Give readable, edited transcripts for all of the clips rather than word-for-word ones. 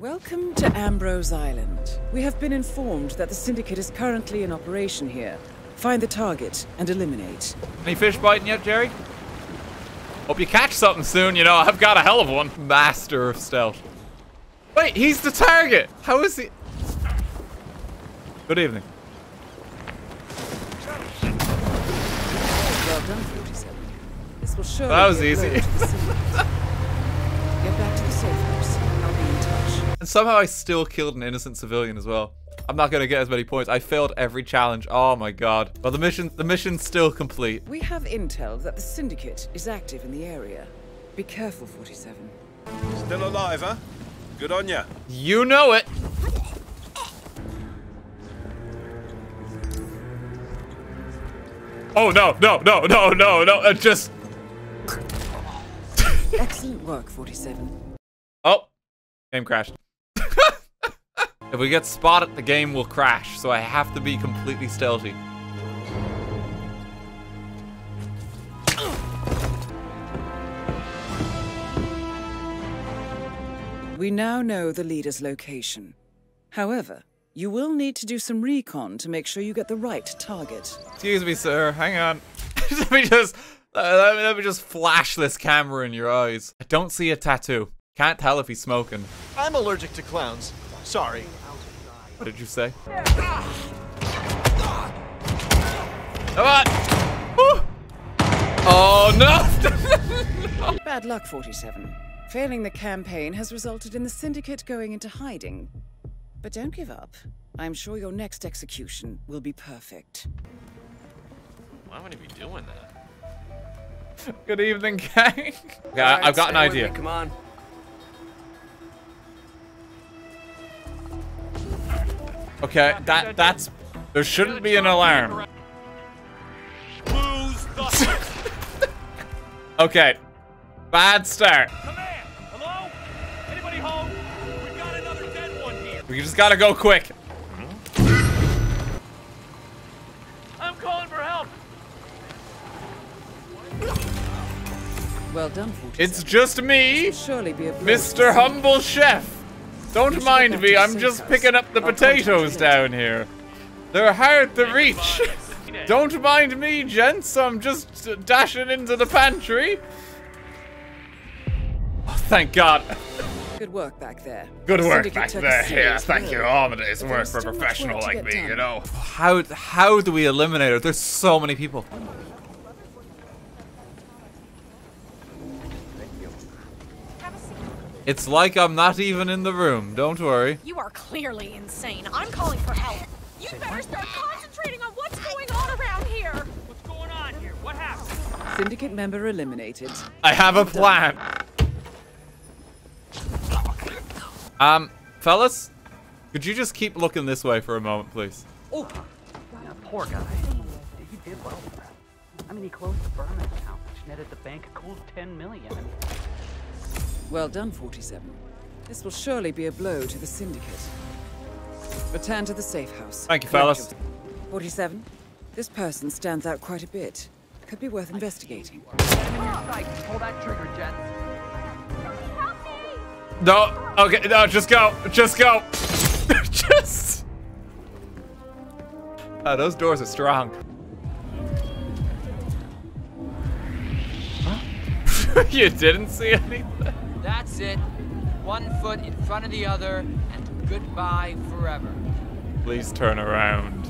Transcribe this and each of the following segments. Welcome to Ambrose Island. We have been informed that the Syndicate is currently in operation here. Find the target and eliminate. Any fish biting yet, Jerry? Hope you catch something soon, you know, I've got a hell of one. Master of stealth. Wait, he's the target! How is he? Good evening. Well done, 47. This will surely that was easy. Get back to the safe house. I'll be in touch. And somehow I still killed an innocent civilian as well. I'm not gonna get as many points. I failed every challenge. Oh my god. Well, the mission's still complete. We have intel that the Syndicate is active in the area. Be careful, 47. Still alive, huh? Good on ya. You know it. Oh no, no, no, no, no, no. Just excellent work, 47. Oh, game crashed. If we get spotted, the game will crash, so I have to be completely stealthy. We now know the leader's location. However, you will need to do some recon to make sure you get the right target. Excuse me, sir. Hang on. let me just flash this camera in your eyes. I don't see a tattoo. Can't tell if he's smoking. I'm allergic to clowns. Sorry. What did you say? Come on! Woo. Oh no! Bad luck, 47. Failing the campaign has resulted in the Syndicate going into hiding. But don't give up. I'm sure your next execution will be perfect. Why would he be doing that? Good evening, gang. Okay, I've got an idea. Come on. Okay, that's... There shouldn't be an alarm. Okay. Bad start. Command. Hello? Anybody home? We got another dead one here. We just gotta go quick. I'm calling for help. Well done, 47. It's just me, Mr. Humble Chef. Don't mind me, I'm just picking up the potatoes down here. They're hard to reach. Don't mind me, gents, I'm just dashing into the pantry. Oh, thank God. Good work back there. Good work back there, yeah, thank you. Oh, but it's work for a professional like me, you know. How do we eliminate her? There's so many people. It's like I'm not even in the room. Don't worry. You are clearly insane. I'm calling for help. You better start concentrating on what's going on around here. What's going on here? What happened? Syndicate member eliminated. I have a plan. Fellas, could you just keep looking this way for a moment, please? Oh, poor guy. He did well for that. I mean, he closed the Burma account, which netted the bank a cool 10 million. Well done, 47. This will surely be a blow to the Syndicate. Return to the safe house. Thank you, fellas. 47, this person stands out quite a bit. Could be worth investigating. Pull that trigger, Jet. No, okay, no, just go. Just go. Just. Oh, those doors are strong. Huh? You didn't see anything? That's it. One foot in front of the other, and goodbye forever. Please turn around.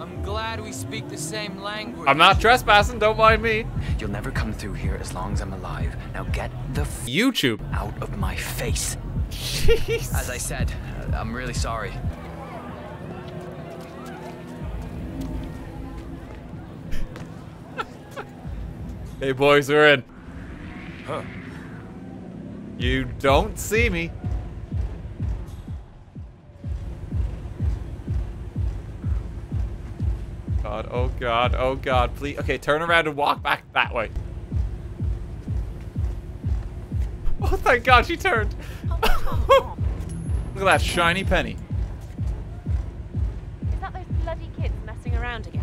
I'm glad we speak the same language. I'm not trespassing, don't mind me. You'll never come through here as long as I'm alive. Now get the YouTube out of my face. Jeez. As I said, I'm really sorry. Hey boys, we're in. Huh. You don't see me. God, oh God, oh God, please. Okay, turn around and walk back that way. Oh, thank God she turned. Look at that shiny penny. Is that those bloody kids messing around again?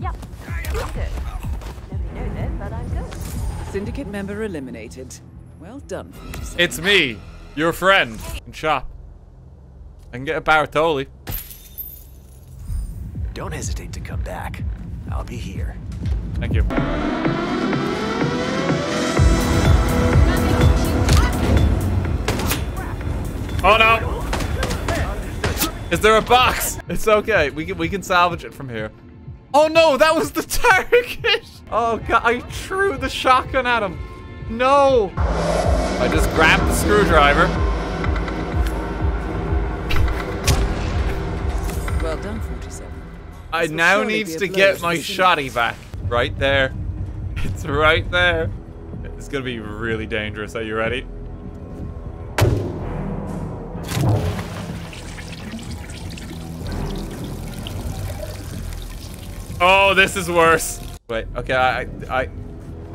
Yep. That's it. Syndicate member eliminated. Well done. It's me, your friend. And shop. I can get a Baratoli. Don't hesitate to come back. I'll be here. Thank you. Oh no! Is there a box? It's okay. We can salvage it from here. Oh no! That was the Turkish. Oh god! I threw the shotgun at him. No! I just grabbed the screwdriver. Well done, 47. I now need to get my shotty back. Right there. It's right there. It's gonna be really dangerous. Are you ready? Oh, this is worse. Wait, okay, I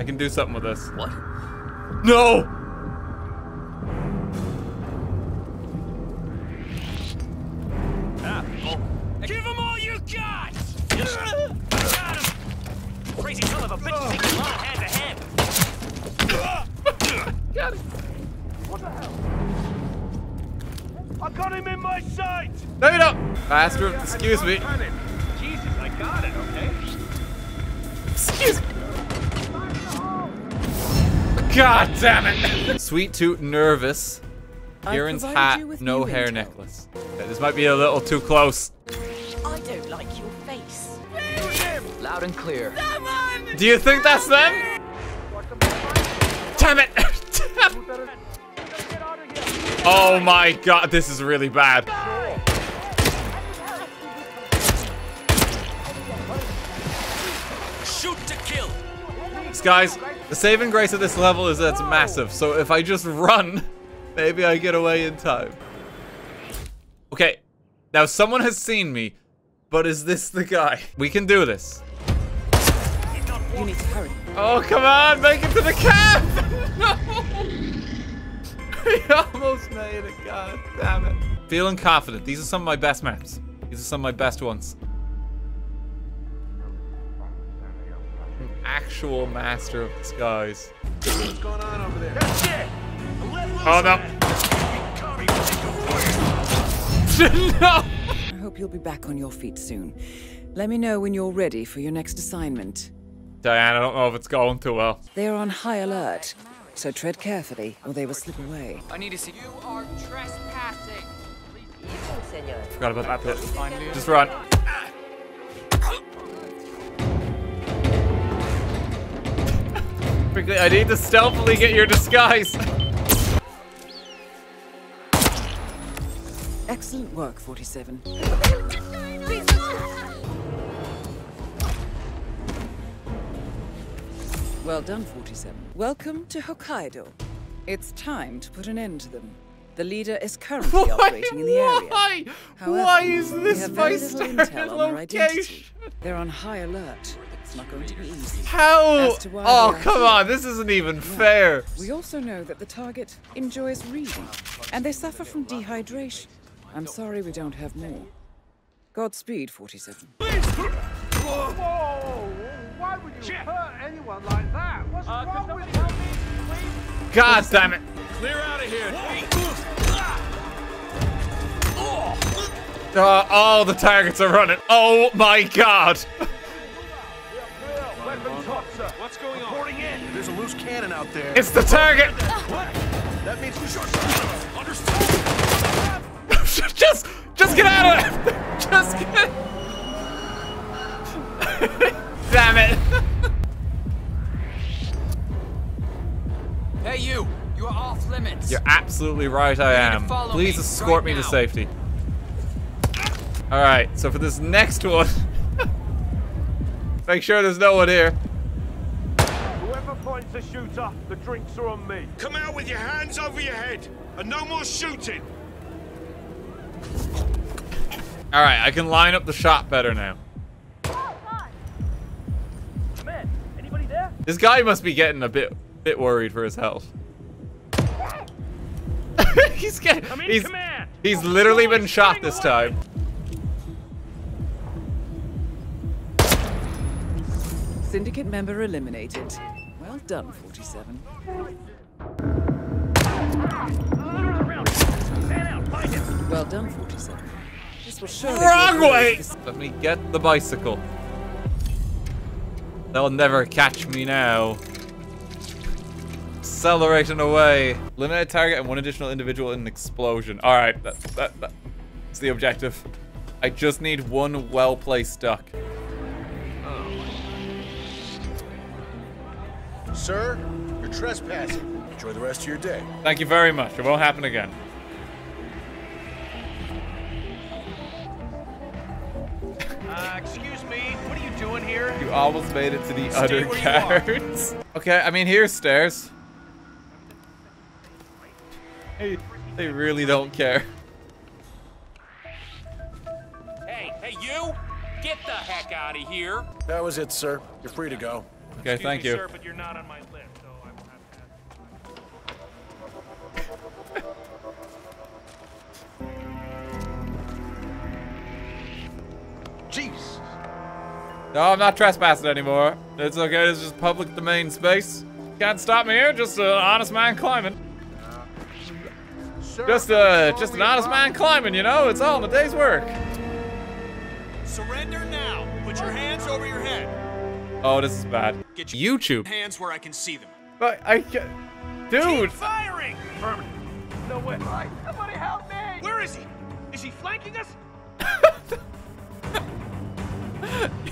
can do something with this. What? No! Ah, oh. Give him all you got! Got him! Crazy son of a bitch takes a lot hand to hand. Got him! What the hell? I got him in my sight! No, you don't! Bastard, excuse me. Jesus, I got it, okay? Excuse me. God damn it! Sweet tooth nervous. Kieran's hat, no hair intel. Necklace. Yeah, this might be a little too close. I don't like your face. Him. Loud and clear. Someone! Do you think that's them? Damn it! Oh my god, this is really bad. Shoot to kill. These guys. The saving grace of this level is that it's massive, so if I just run, maybe I get away in time. Okay, now someone has seen me, but is this the guy? We can do this. You need to hurry. Oh, come on, make it to the camp! No! We almost made it, god damn it. Feeling confident. These are some of my best maps. These are some of my best ones. Actual master of disguise. What's going on over there? That's it. Oh no! No! I hope you'll be back on your feet soon. Let me know when you're ready for your next assignment. Diane, I don't know if it's going too well. They are on high alert, so tread carefully, or they will slip away. I need to see you are trespassing. Forgot about that bit. Just run. I need to stealthily get your disguise. Excellent work, 47. Well done, 47. Welcome to Hokkaido. It's time to put an end to them. The leader is currently operating in the area. However, why is this my starting location? They're on high alert. It's not going to be easy. How? Oh, come on. This isn't even fair. We also know that the target enjoys reading, and they suffer from dehydration. I'm sorry we don't have more. Godspeed, 47. Whoa! Why would you hurt anyone like that? What's wrong with you? God damn it. Clear out of here. All the targets are running. Oh, my God. What's going on? In. There's a loose cannon out there. It's the target. What? That means we short. Understood. just get out of it. Just get. Damn it. Hey, you. You are off limits. You're absolutely right. I am. Please escort me to safety. All right. So for this next one, make sure there's no one here. The shooter, the drinks are on me. Come out with your hands over your head and no more shooting. All right, I can line up the shot better now. Man, anybody there? This guy must be getting a bit worried for his health. He's literally been shot this time. Syndicate member eliminated. Well done, 47. Well done, 47. This will surely wrong way! Let me get the bicycle. They'll never catch me now. Accelerating away. Eliminate a target and one additional individual in an explosion. Alright, that's the objective. I just need one well-placed duck. Sir, you're trespassing. Enjoy the rest of your day. Thank you very much. It won't happen again. Excuse me, what are you doing here? You almost made it to the other guards. Okay, I mean, here's stairs. They really don't care. Hey, you! Get the heck out of here! That was it, sir. You're free to go. Okay, thank you. Excuse me, sir, but you're not on my list, so I will have to ask you. Jeez. No, I'm not trespassing anymore. It's okay, this is just public domain space. Can't stop me here, just an honest man climbing. Just an honest man climbing, you know? It's all in a day's work. Surrender now. Put your hands over your head. Oh, this is bad. Get your YouTube hands where I can see them. But I can't. Dude! Keep firing! No way. Somebody help me! Where is he? Is he flanking us?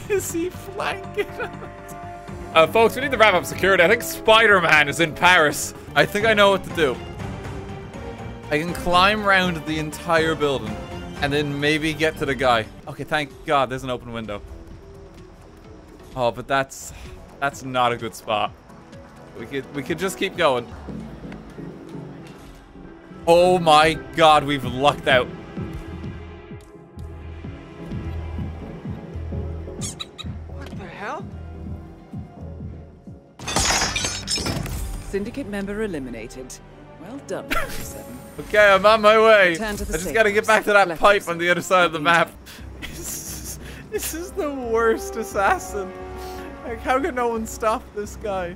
Is he flanking us? Folks, we need to wrap up security. I think Spider-Man is in Paris. I think I know what to do. I can climb around the entire building and then maybe get to the guy. Okay, thank God, there's an open window. Oh, but that's not a good spot. We could just keep going. Oh my God, we've lucked out. Syndicate member eliminated. Well done, 47. Okay, I'm on my way. I just gotta get back to that pipe on the other side of the map. This is the worst assassin. Like, how could no one stop this guy?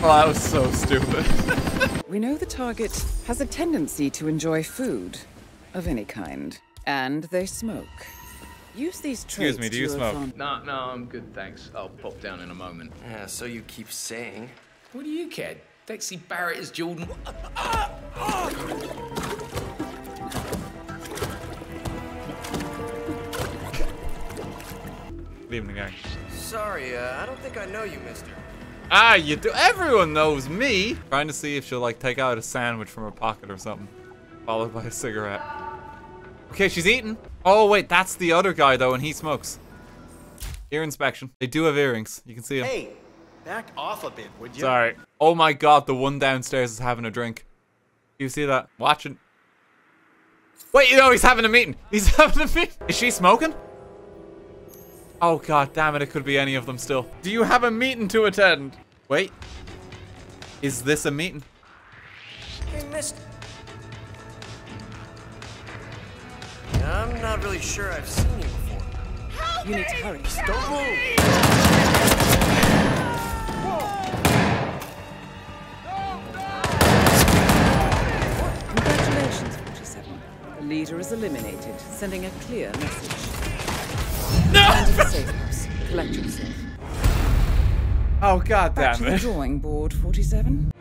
Oh, that was so stupid. We know the target has a tendency to enjoy food of any kind, and they smoke. Use these traits. Excuse me, do you smoke? No, I'm good, thanks. I'll pop down in a moment. Yeah, so you keep saying. What do you care? Dexie Barrett is Jordan. Good evening, gang. Sorry, I don't think I know you, mister. Ah, you do. Everyone knows me. Trying to see if she'll, like, take out a sandwich from her pocket or something, followed by a cigarette. Okay, she's eating. Oh, wait, that's the other guy, though, and he smokes. Ear inspection. They do have earrings. You can see him. Hey, back off a bit, would you? Sorry. Oh, my God, the one downstairs is having a drink. You see that? Watching. Wait, you know, he's having a meeting. He's having a meeting. Is she smoking? Oh, God damn it. It could be any of them still. Do you have a meeting to attend? Wait. Is this a meeting? Hey, mister. I'm not really sure I've seen you before. Help you me! Need to hurry. Help don't move! No. Congratulations, 47. The leader is eliminated, sending a clear message. No! Find the safe house. Collect yourself. Oh, God damn it. Back to the drawing board, 47.